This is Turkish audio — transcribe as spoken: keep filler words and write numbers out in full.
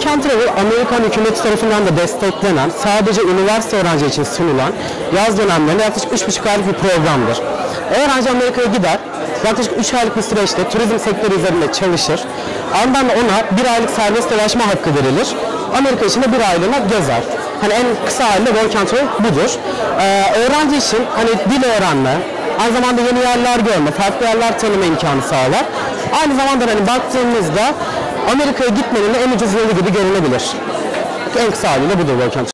Work and Travel, Amerikan hükümeti tarafından da desteklenen, sadece üniversite öğrenci için sunulan yaz dönemlerinde yaklaşık üç buçuk aylık bir programdır. Öğrenci Amerika'ya gider, yaklaşık üç aylık bir süreçte turizm sektörü üzerinde çalışır, ardından ona bir aylık serbest dolaşma hakkı verilir, Amerika içinde bir aylığına gezer. Hani en kısa halinde Work and Travel budur. Ee, öğrenci için hani dil öğrenme, aynı zamanda yeni yerler görme, farklı yerler tanıma imkanı sağlar. Aynı zamanda hani baktığımızda Amerika'ya gitmenin de en ucuz yolu gibi görünebilir. En kısa haliyle budur Work and Travel.